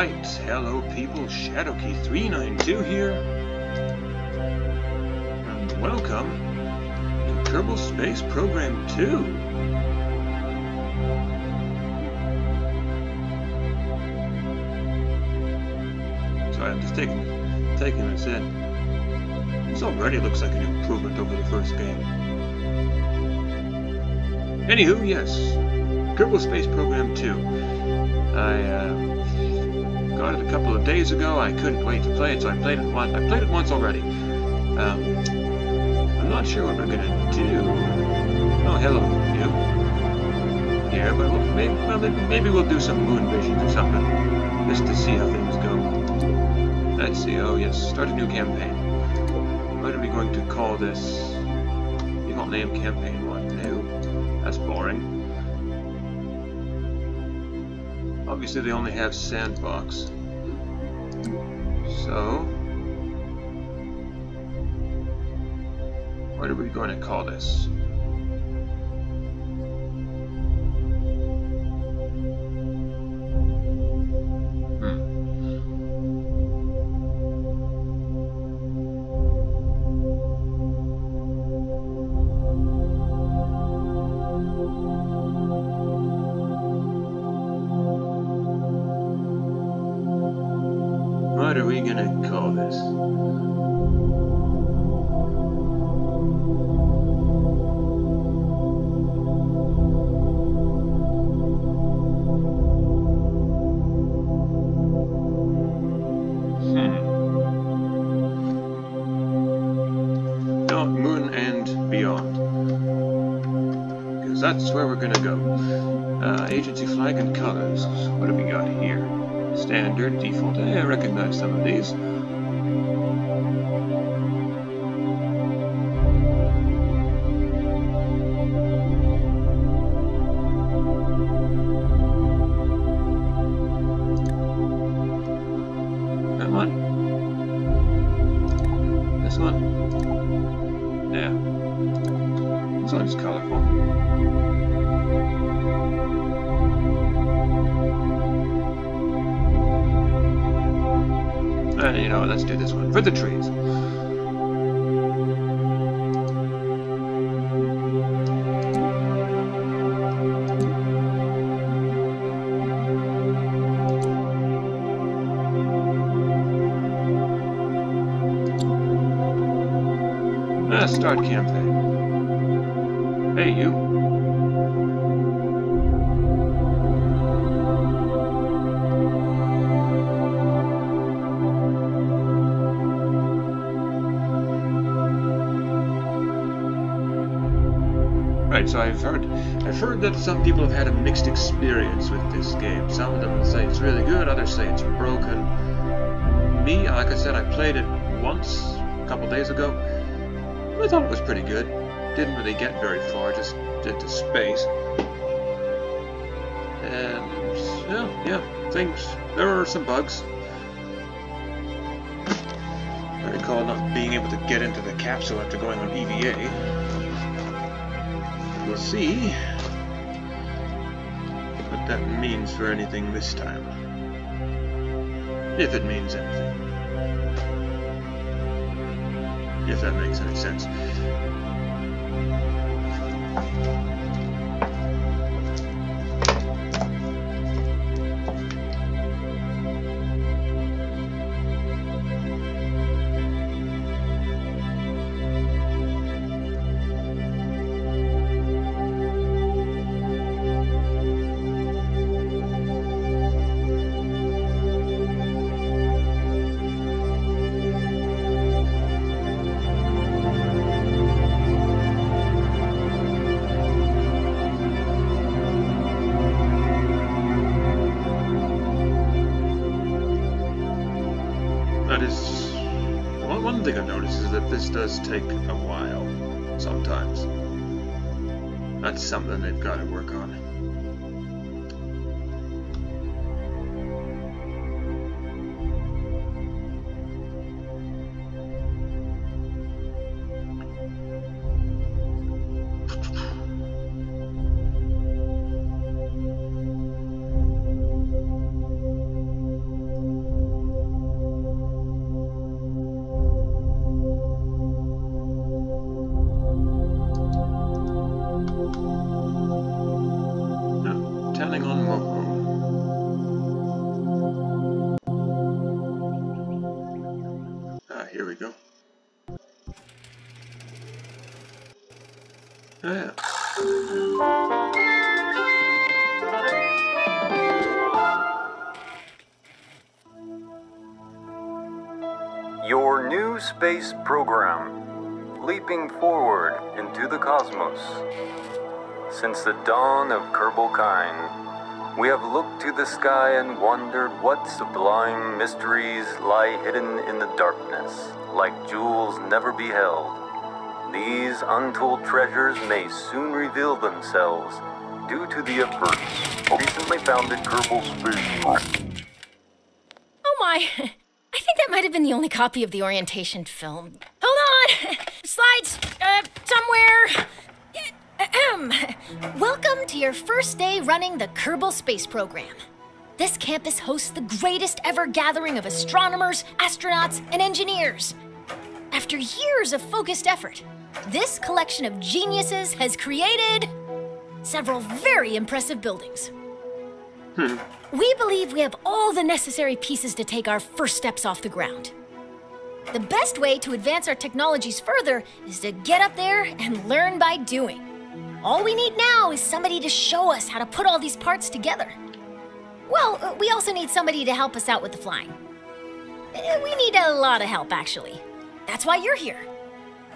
Alright, hello people, ShadowKey392 here, and welcome to Kerbal Space Program 2. Sorry, I'm just taking this in. This already looks like an improvement over the first game. Anywho, yes, Kerbal Space Program 2. I got it a couple of days ago. I couldn't wait to play it, so I played it once. I played it once already. I'm not sure what we're gonna do. Oh, hello, you. Yeah, but we'll, maybe we'll do some moon visions or something, just to see how things go. Let's see. Oh yes, start a new campaign. What are we going to call this? You can't name campaign one. No, that's boring. Obviously they only have sandbox. So what are we going to call this? What are we gonna call this? No, Moon and Beyond. Because that's where we're gonna go. Agency flag and colors. What do we got here? Standard, default, I recognize some of these. That one. This one. Yeah. This one's colorful. You know, let's do this one for the trees. Let's start campaign. Hey, you. So I've heard that some people have had a mixed experience with this game. Some of them say it's really good, others say it's broken. Me, like I said, I played it once a couple days ago. I thought it was pretty good. Didn't really get very far, just did to space. And yeah, things. There are some bugs. I recall not being able to get into the capsule after going on EVA. We'll see what that means for anything this time, if it means anything, if that makes any sense. One thing I've noticed is that this does take a while, sometimes. That's something they've got to work on. landing on Moho. Ah, here we go. Oh, yeah. Your new space program, leaping forward into the cosmos. Since the dawn of Kerbalkind, we have looked to the sky and wondered what sublime mysteries lie hidden in the darkness, like jewels never beheld. These untold treasures may soon reveal themselves due to the efforts of recently founded Kerbal Space Program. Oh my! I think that might have been the only copy of the orientation film. Hold on! Slides, somewhere. Welcome to your first day running the Kerbal Space Program. This campus hosts the greatest ever gathering of astronomers, astronauts, and engineers. After years of focused effort, this collection of geniuses has created several very impressive buildings. We believe we have all the necessary pieces to take our first steps off the ground. The best way to advance our technologies further is to get up there and learn by doing. All we need now is somebody to show us how to put all these parts together. Well, we also need somebody to help us out with the flying. We need a lot of help, actually. That's why you're here.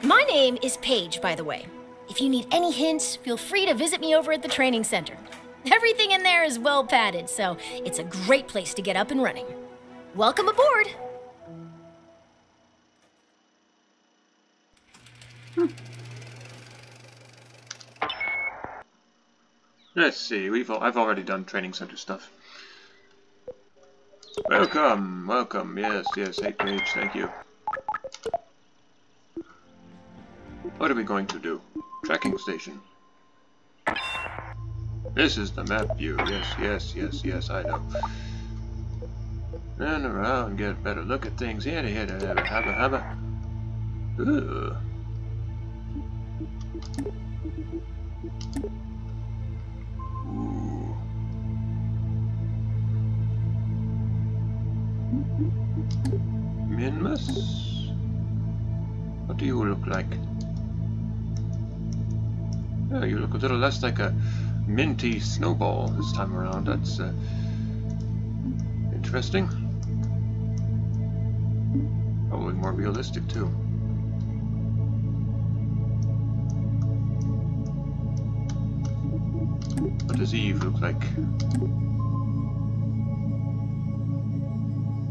My name is Paige, by the way. If you need any hints, feel free to visit me over at the training center. Everything in there is well padded, so it's a great place to get up and running. Welcome aboard. Let's see, I've already done training center stuff. Welcome, welcome. Yes, yes, hey Paige, thank you. What are we going to do? Tracking station. This is the map view. Yes, yes, yes, yes, I know. Turn around, get a better look at things. Here, here, there, haba, haba. Ooh. Ooh. Minmus? What do you look like? Oh, you look a little less like a minty snowball this time around. That's interesting. Probably more realistic, too. What does Eve look like?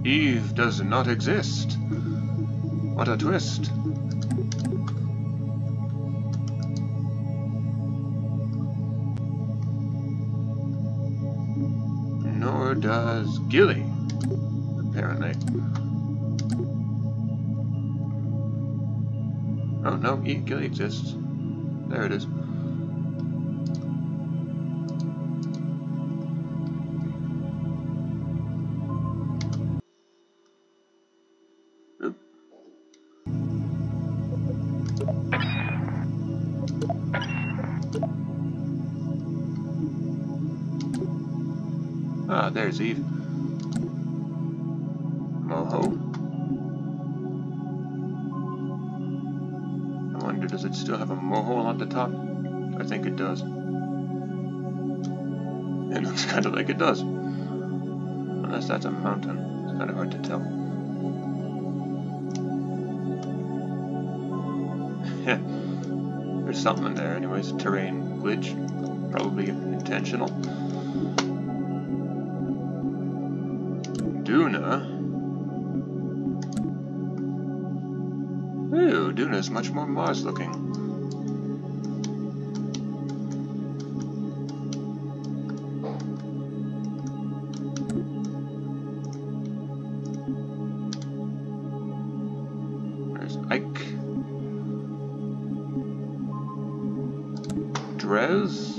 Eve does not exist. What a twist. Does Gilly, apparently. Oh no, Gilly exists. There it is. Oop. Ah, there's Eve. Moho. I wonder, does it still have a moho on the top? I think it does. It looks kind of like it does. Unless that's a mountain. It's kind of hard to tell. There's something in there anyways. Terrain glitch. Probably intentional. Duna? Ooh, Duna's much more Mars looking. There's Ike. Dres?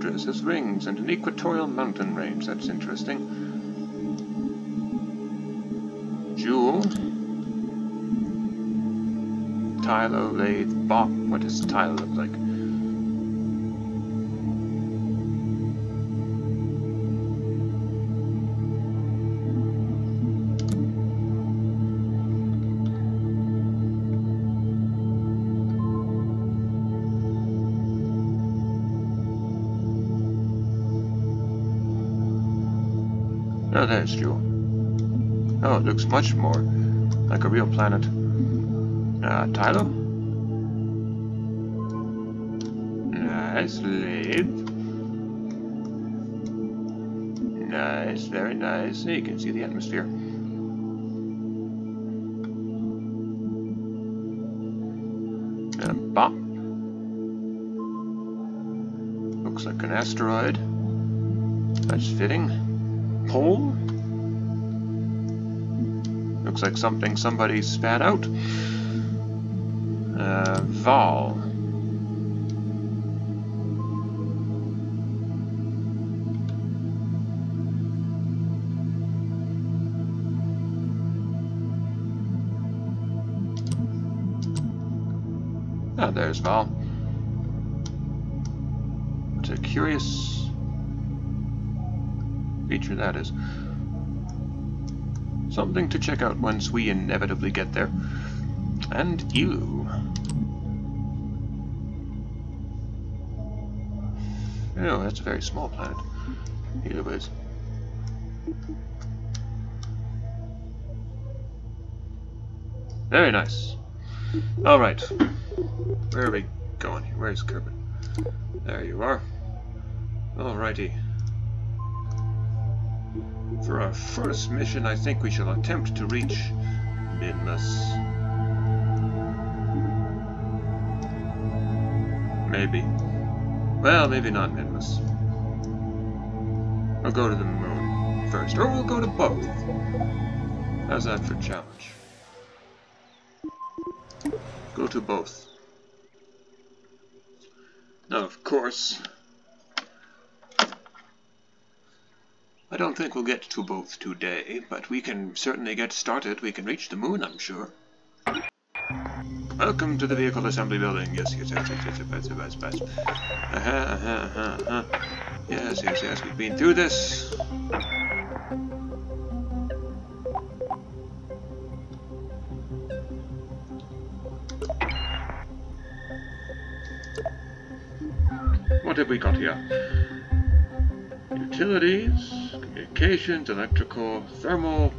Dres has rings and an equatorial mountain range. That's interesting. Jool. Tylo, lathe, bop. What does Tylo look like? No, that is Jool. Oh, it looks much more like a real planet. Tylo? Nice, Eve. Nice, very nice. You can see the atmosphere. Bop. Looks like an asteroid. That's fitting. Pole. Looks like something somebody spat out. Val. Oh, there's Val. It's a curious feature, that is. Something to check out once we inevitably get there. And Elu. Oh, that's a very small planet. Elu is. Very nice. Alright. Where are we going here? Where's Kerbin? There you are. Alrighty. For our first mission, I think we shall attempt to reach Minmus. Maybe. Well, maybe not Minmus. We'll go to the moon first, or we'll go to both. How's that for challenge? Go to both. Now, of course, I don't think we'll get to both today, but we can certainly get started. We can reach the moon, I'm sure. Welcome to the vehicle assembly building. Yes, yes, yes, yes, yes, yes, yes, yes, yes. Yes, yes, yes, we've been through this. What have we got here? Utilities, communications, electrical, thermal,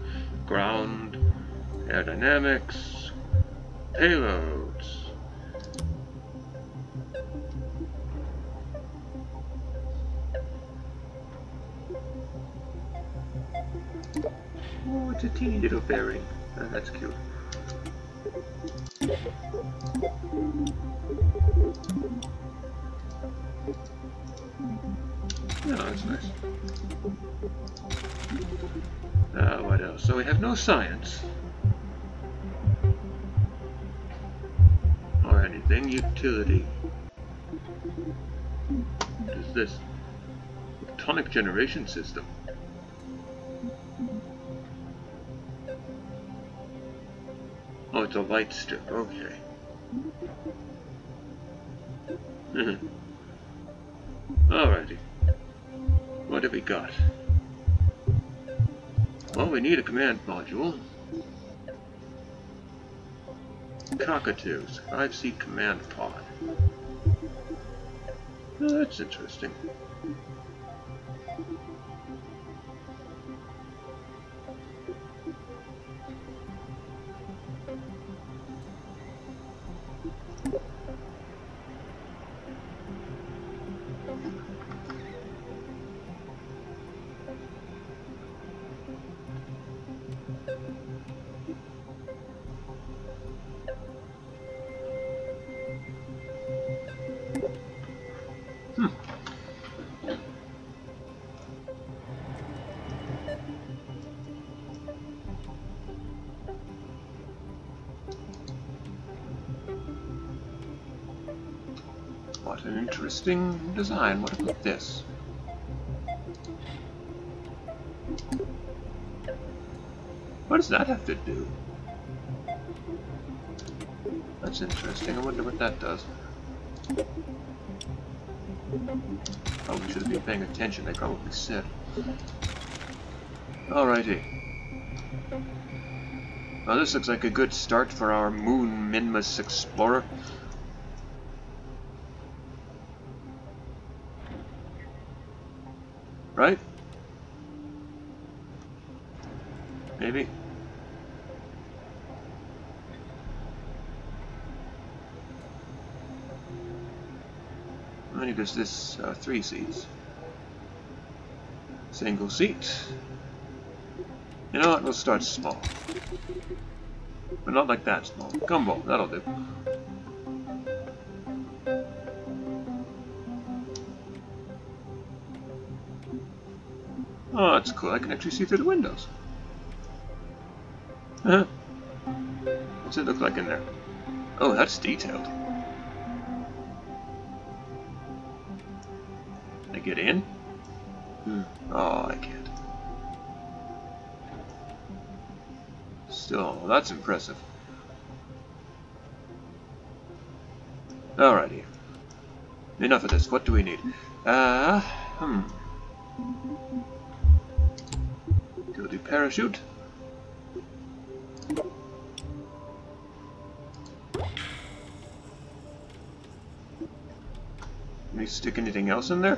ground, aerodynamics, payloads. Oh, it's a teeny little fairy. Oh, that's cute. Oh, that's nice. What else? So we have no science. Or anything. Utility. What is this? Photonic generation system. Oh, it's a light strip. Okay. Alrighty. What have we got? Well, we need a command module. Cockatoos, 5-seat command pod. Oh, that's interesting. What an interesting design. What about this? What does that have to do? That's interesting. I wonder what that does. Oh, we should have been paying attention. They probably said. Alrighty. Well, this looks like a good start for our Moon Minmus Explorer. Right? Maybe. How many does this? 3 seats. Single seat. You know what? We'll start small. But not like that small. Combo, that'll do. Oh, that's cool. I can actually see through the windows. Huh? What's it look like in there? Oh, that's detailed. Can I get in? Oh, I can't. Still, that's impressive. Alrighty. Enough of this. What do we need? Go do parachute. Can we stick anything else in there?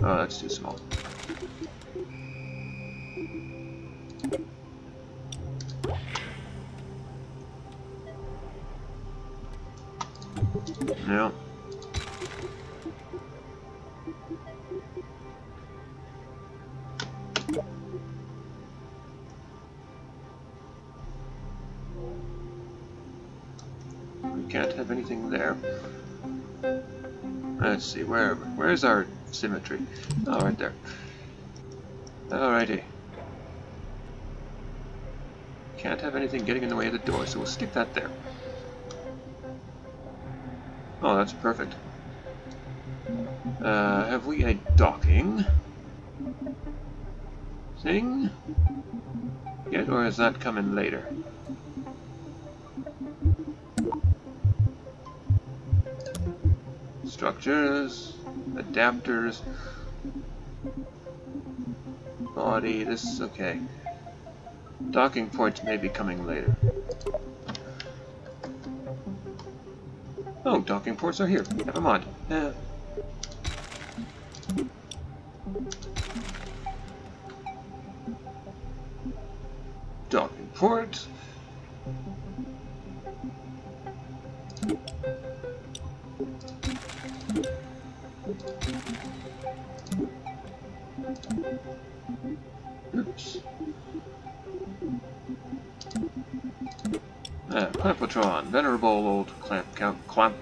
Oh, that's too small. No. We can't have anything there. Let's see, where's our symmetry? Oh, right there. Alrighty. Can't have anything getting in the way of the door, so we'll stick that there. Oh, that's perfect. Have we a docking thing yet, or has that come in later? Structures, adapters, body, this is okay. Docking ports may be coming later. Oh, docking ports are here. Never mind. Docking port. Oops. Clampotron, venerable old Clampotron.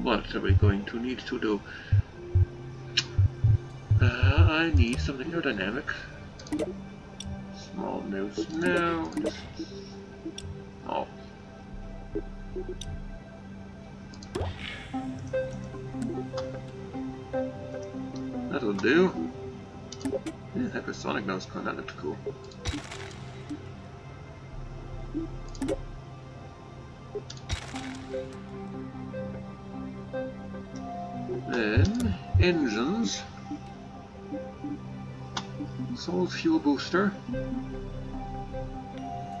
What are we going to need to do? I need something aerodynamic. Small nose now. Oh. That'll do. Yeah, hypersonic nose cone, that looked cool. Then, engines. Soul's fuel booster.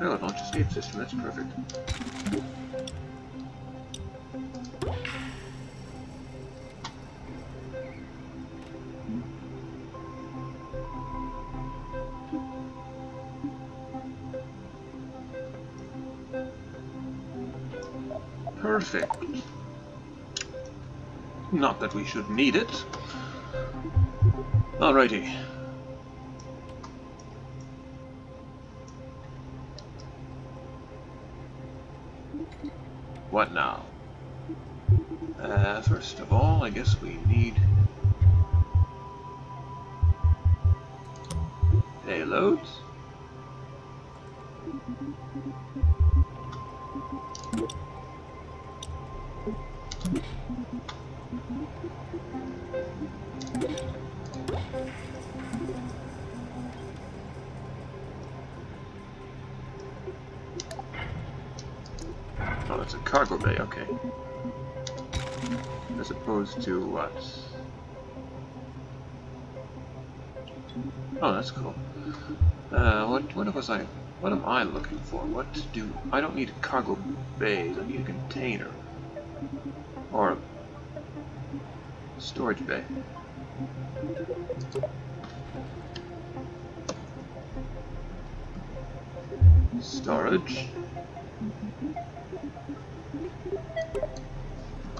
Oh, a launch escape system, that's perfect. Perfect. Not that we should need it. Alrighty. What now? First of all, I guess we need payloads. it's a cargo bay, okay. As opposed to what? Oh, that's cool. What am I looking for? I don't need cargo bays, I need a container. Or a storage bay. Storage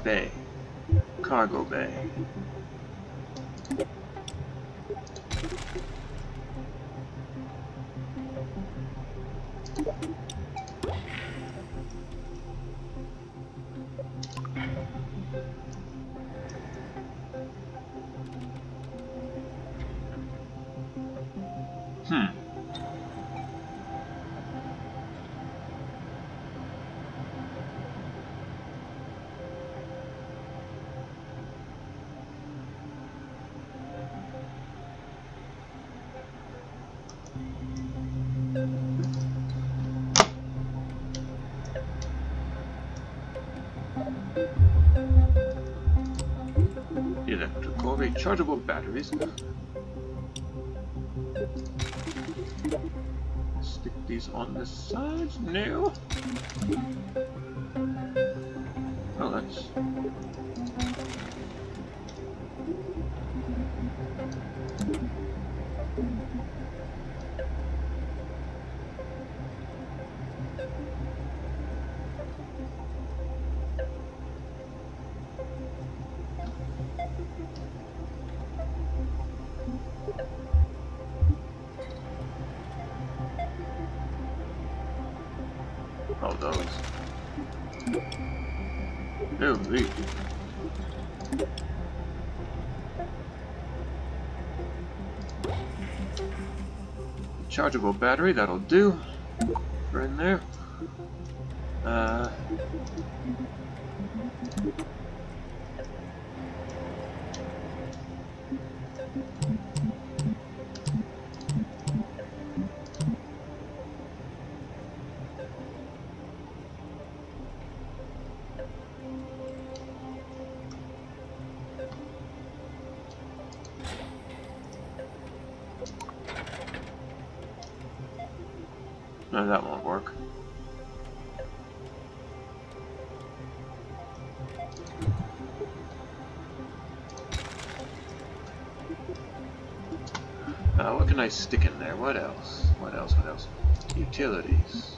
bay, cargo bay. Electrical rechargeable batteries. Stick these on the sides. No. Oh, that's. Oh, those. Holy. Chargeable battery, that'll do. Right in there. No, that won't work. What can I stick in there? What else? What else? What else? Utilities.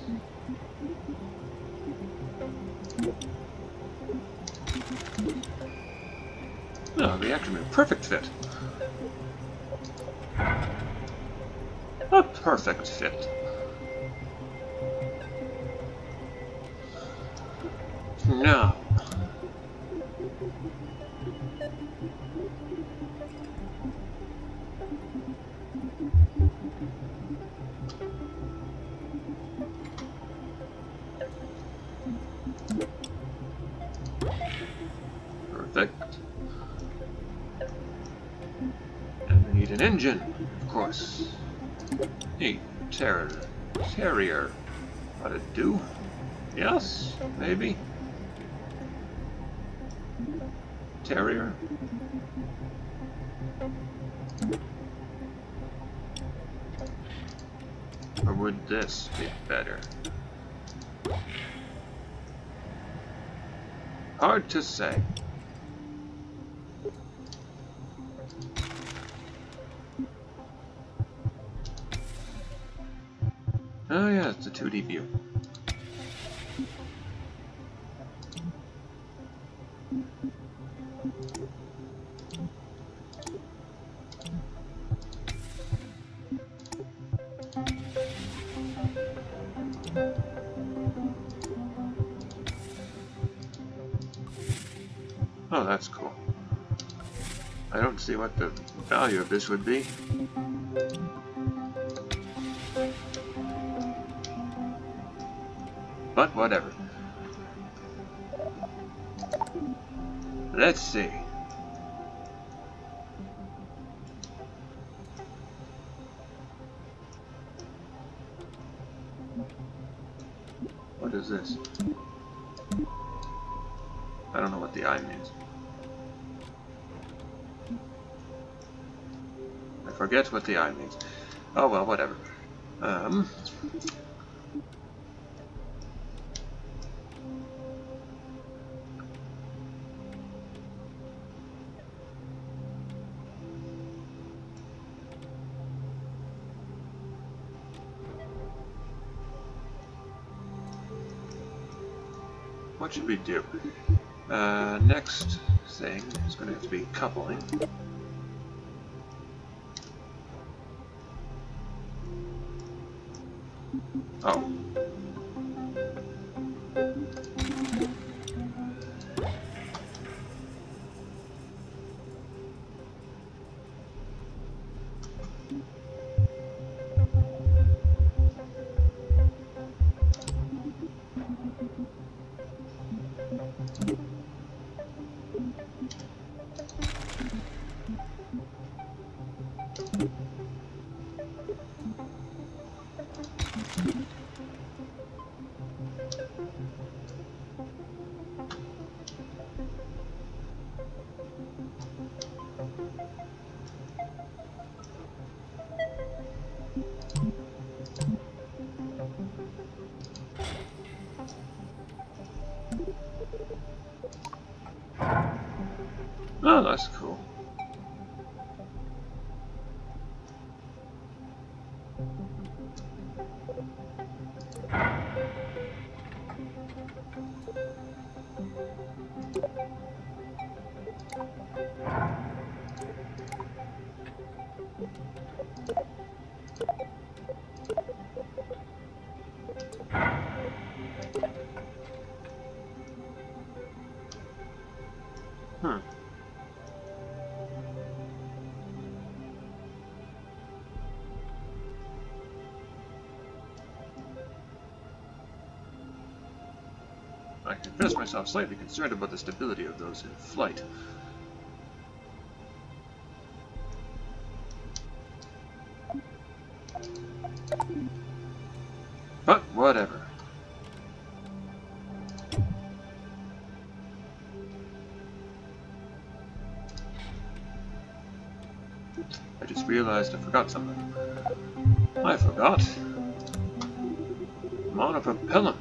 Oh, reactor room. Perfect fit. A perfect fit. No. Perfect. And we need an engine, of course. Hey, Terrier. Ought to do? Yes, maybe. Terrier. Or would this be better? Hard to say. Oh yeah, it's a 2D view. Oh, that's cool. I don't see what the value of this would be. But whatever. Let's see. What is this? I don't know what the I means. I forget what the I means. Oh well, whatever. What should we do? Next thing is going to have to be coupling. Oh. Oh, that's cool. I confess myself slightly concerned about the stability of those in flight. But whatever. I just realized I forgot something. I forgot monopropellant.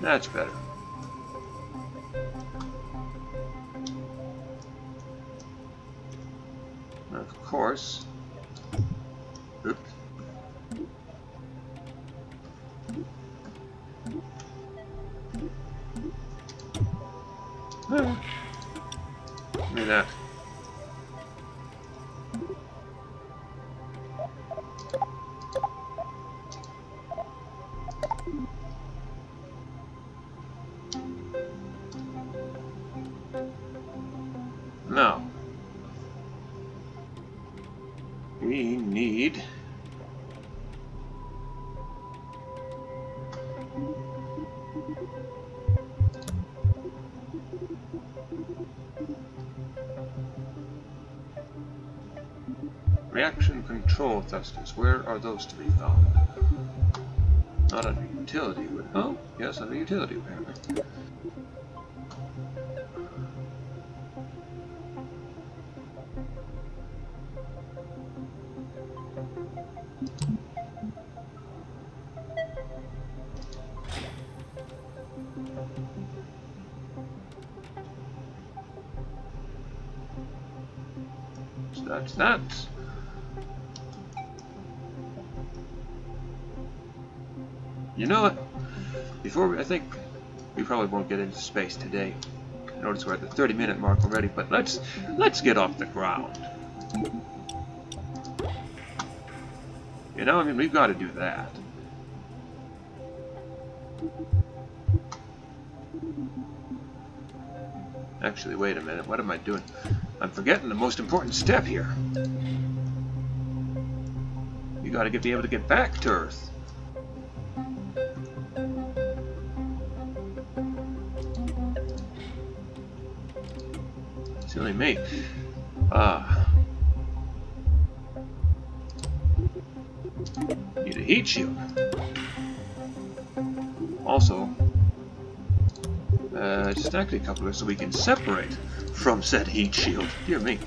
That's better. And of course. Oops. Ah. Give me that. Reaction control thrusters, where are those to be found? Not under utility, but oh, yes, under utility apparently. So that's that. You know what? I think we probably won't get into space today. Notice we're at the 30-minute mark already, but let's get off the ground. You know, I mean, we've got to do that. Actually, wait a minute. What am I doing? I'm forgetting the most important step here. You got to be able to get back to Earth. It's only me. Need a heat shield. Also, distracted coupler so we can separate from said heat shield. Dear me.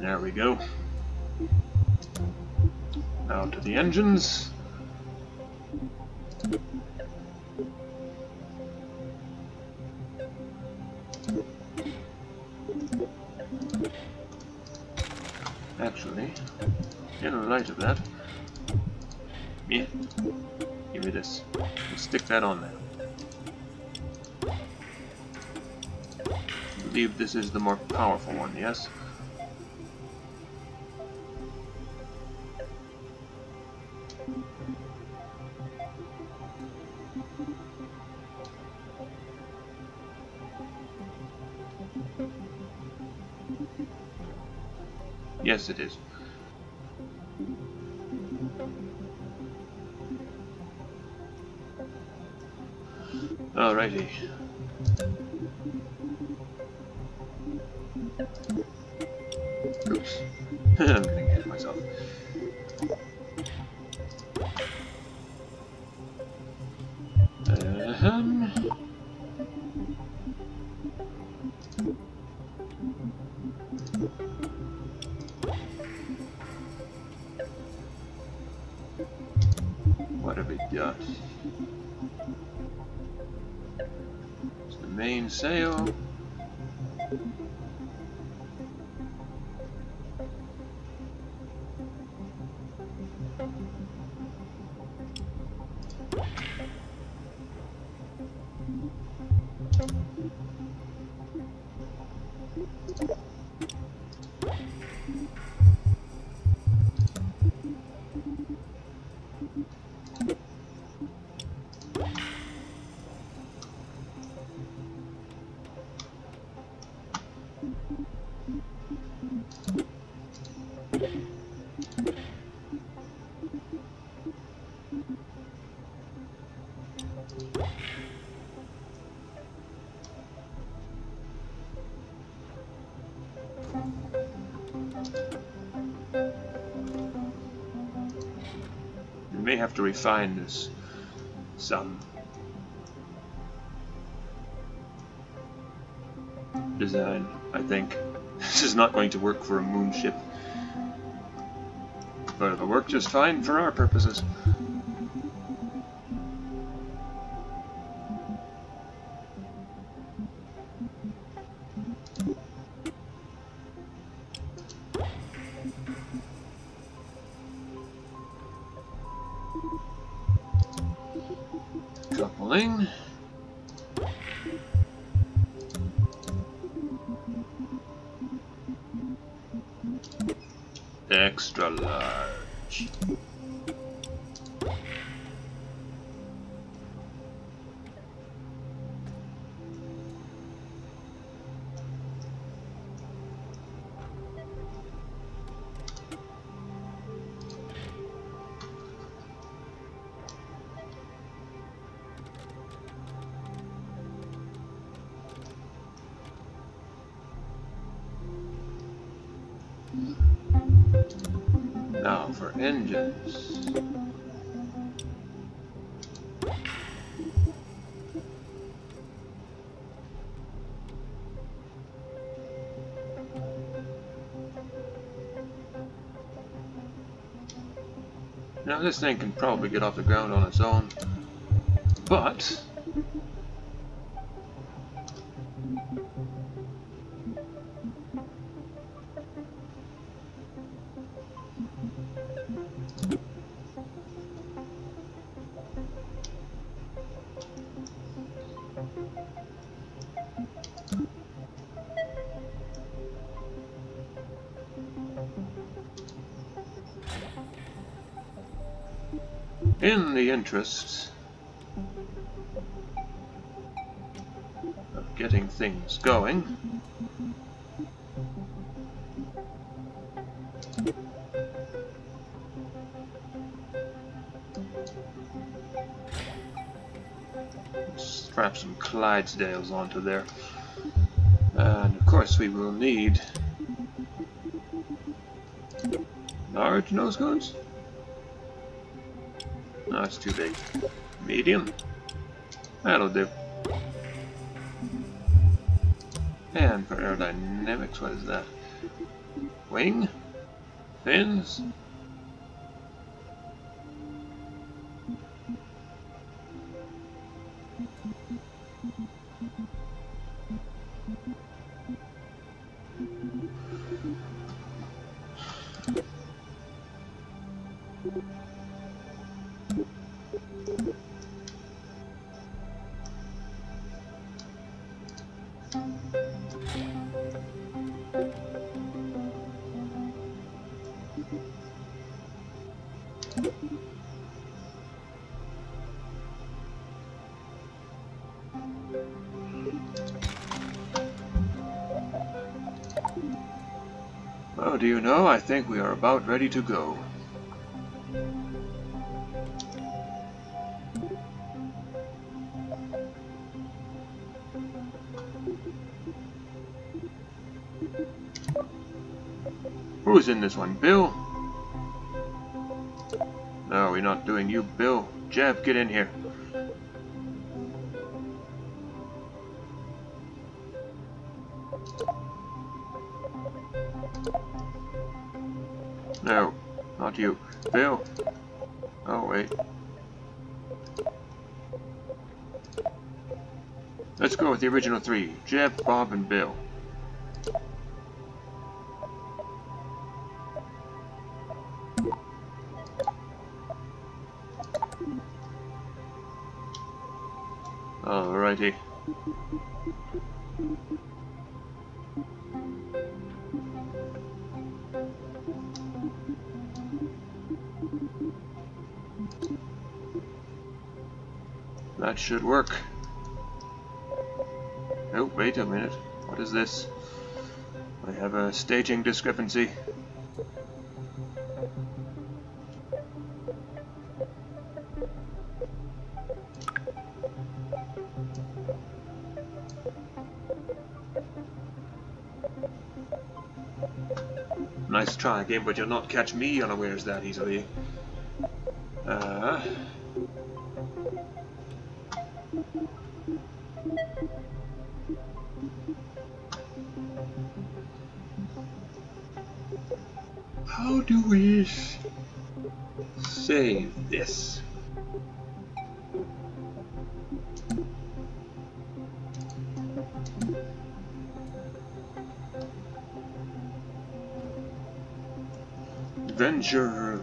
There we go. Now to the engines. Actually, in light of that, yeah, give me this. We'll stick that on there. I believe this is the more powerful one, yes? Yes, it is. Alrighty. Oops. I'm getting ahead of myself. What have we got? It's the mainsail. We may have to refine this some. Design, I think. This is not going to work for a moon ship. But it'll work just fine for our purposes. Coupling. Extra large. Now for engines. Now this thing can probably get off the ground on its own, but in the interest of getting things going, let's strap some Clydesdales onto there. And of course we will need large nose cones. No, it's too big. Medium. That'll do. And for aerodynamics, what is that? Wing? Fins? Oh, do you know, I think we are about ready to go. Who's in this one? Bill? No, we're not doing you, Bill. Jeb, get in here. No, not you. Bill. Oh, wait. Let's go with the original three. Jeb, Bob, and Bill. Alrighty. That should work. Oh, wait a minute. What is this? I have a staging discrepancy. Nice try, game, but you'll not catch me unawares that easily. How do we save this? Venture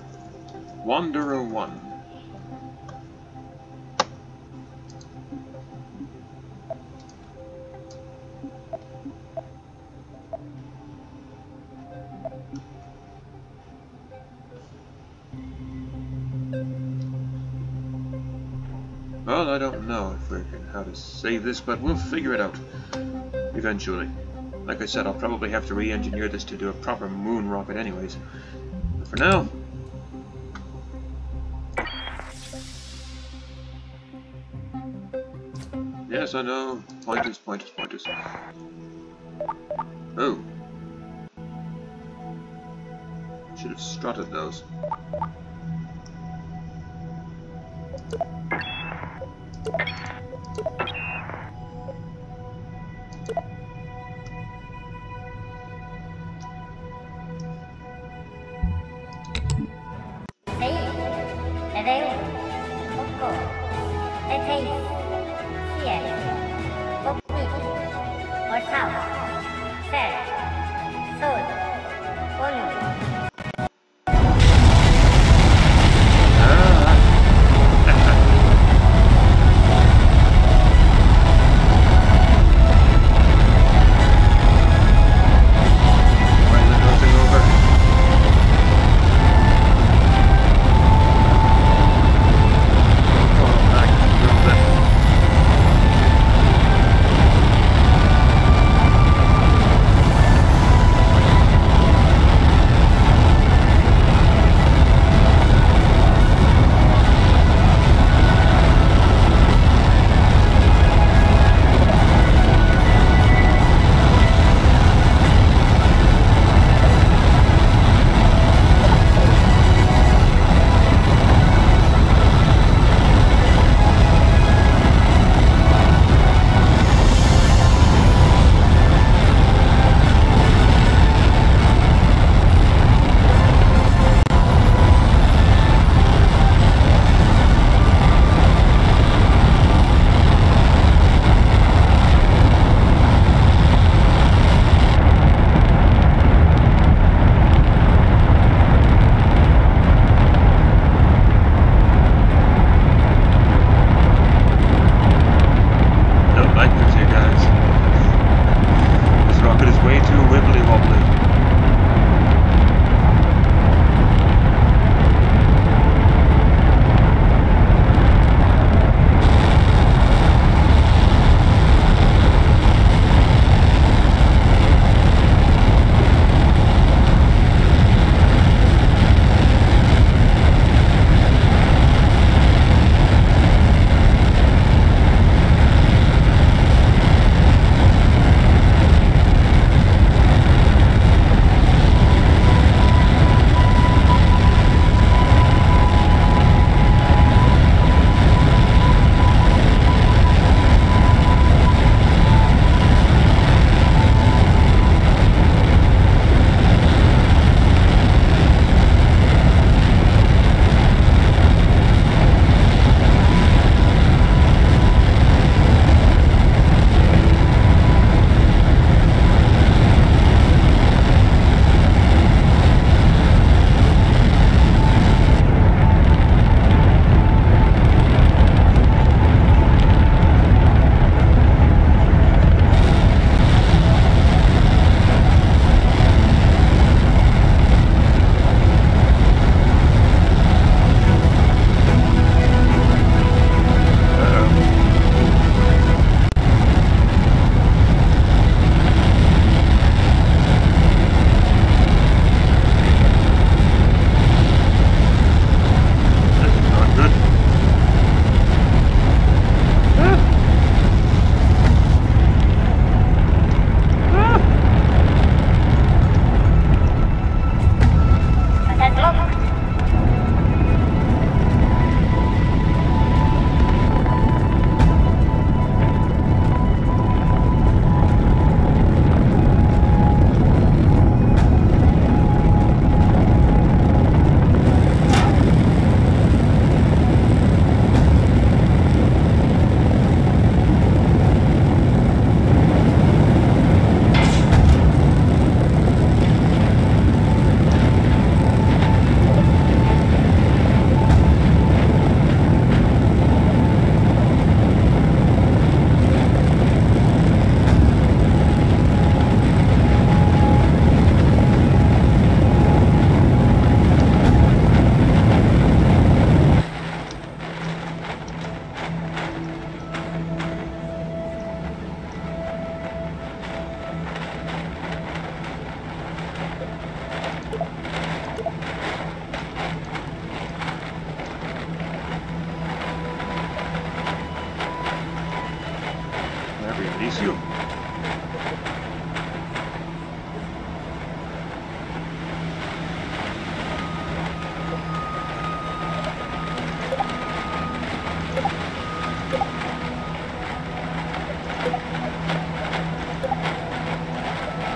Wanderer 1. Well, I don't know if we can how to save this, but we'll figure it out eventually. Like I said, I'll probably have to re-engineer this to do a proper moon rocket anyways. For now. Yes, I know. Pointers, pointers, pointers. Oh. Should have strutted those. Hey.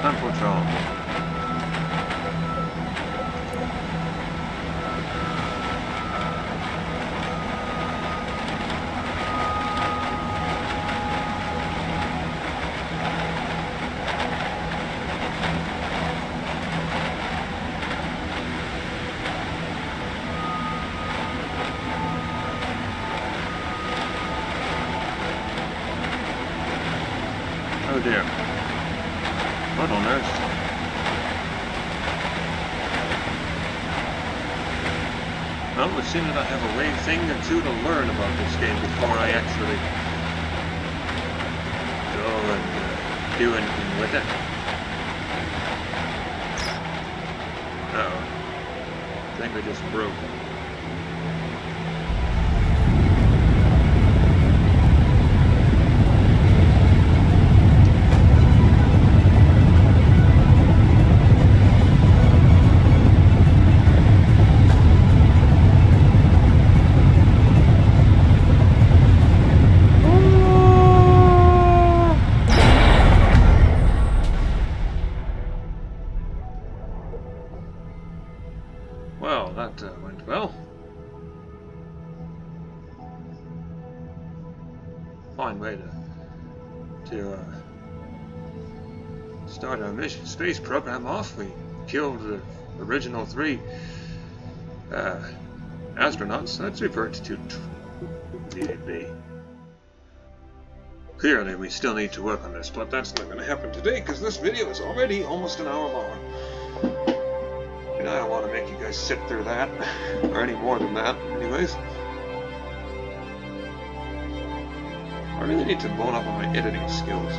Clampotron. What on earth? Well, the sooner I have a way thing or two to learn about this game before I actually go and do anything with it. Uh-oh. I think I just broke it. Space program off. We killed the original three astronauts. Let's revert to DDB. Clearly, we still need to work on this, but that's not going to happen today because this video is already almost an hour long, and I don't want to make you guys sit through that or any more than that. Anyways, I really need to bone up on my editing skills.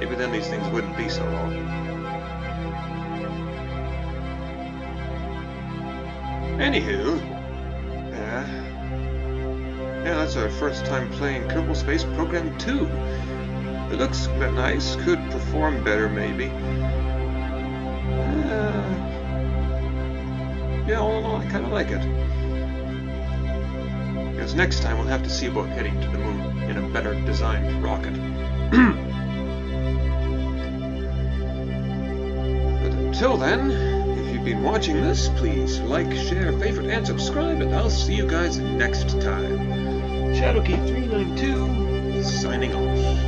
Maybe then these things wouldn't be so long. Anywho, yeah, that's our first time playing Kerbal Space Program 2. It looks nice, could perform better maybe. Yeah, all in all, I kind of like it. Because next time we'll have to see about heading to the moon in a better designed rocket. But until then, been watching this, please like, share, favorite, and subscribe, and I'll see you guys next time. ShadowKey392 signing off.